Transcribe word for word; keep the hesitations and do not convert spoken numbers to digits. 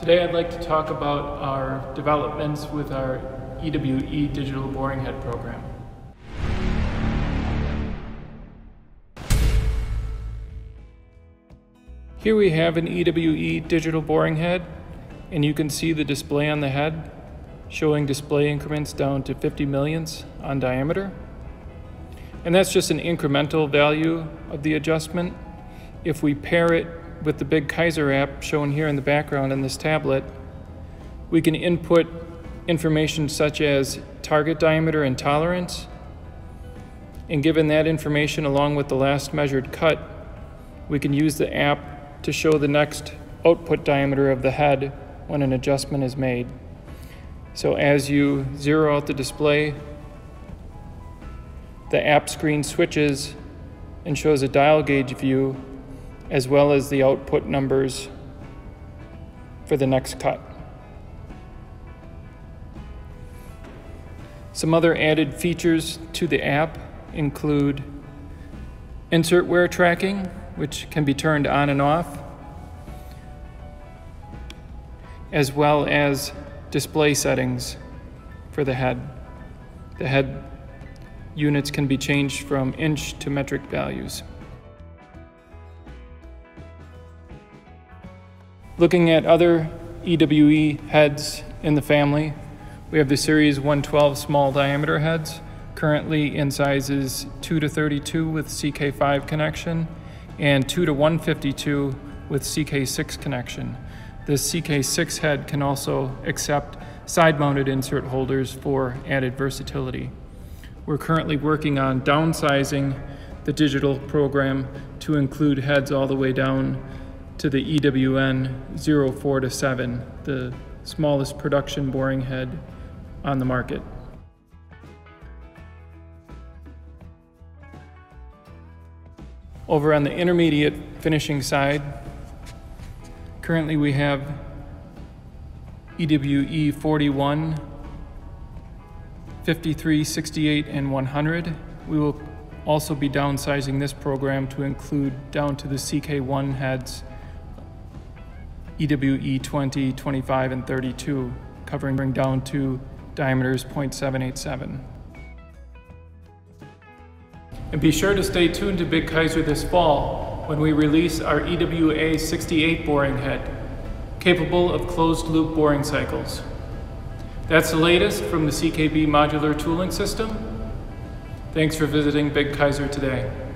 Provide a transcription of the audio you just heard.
Today I'd like to talk about our developments with our E W E digital boring head program. Here we have an E W E digital boring head, and you can see the display on the head showing display increments down to fifty millionths on diameter. And that's just an incremental value of the adjustment. If we pair it with the Big Kaiser app shown here in the background on this tablet, we can input information such as target diameter and tolerance. And given that information along with the last measured cut, we can use the app to show the next output diameter of the head when an adjustment is made. So as you zero out the display, the app screen switches and shows a dial gauge view as well as the output numbers for the next cut. Some other added features to the app include insert wear tracking, which can be turned on and off, as well as display settings for the head. The head units can be changed from inch to metric values. Looking at other E W E heads in the family, we have the series one twelve small diameter heads, currently in sizes two to thirty-two with C K five connection and two to one fifty-two with C K six connection. The C K six head can also accept side-mounted insert holders for added versatility. We're currently working on downsizing the digital program to include heads all the way down to the E W N zero four to seven, the smallest production boring head on the market. Over on the intermediate finishing side, currently we have E W E forty-one, fifty-three, sixty-eight, and one hundred. We will also be downsizing this program to include down to the C K one heads, E W E twenty, twenty-five, and thirty-two, covering down to diameters zero point seven eight seven. And be sure to stay tuned to Big Kaiser this fall when we release our E W A sixty-eight boring head, capable of closed-loop boring cycles. That's the latest from the C K B modular tooling system. Thanks for visiting Big Kaiser today.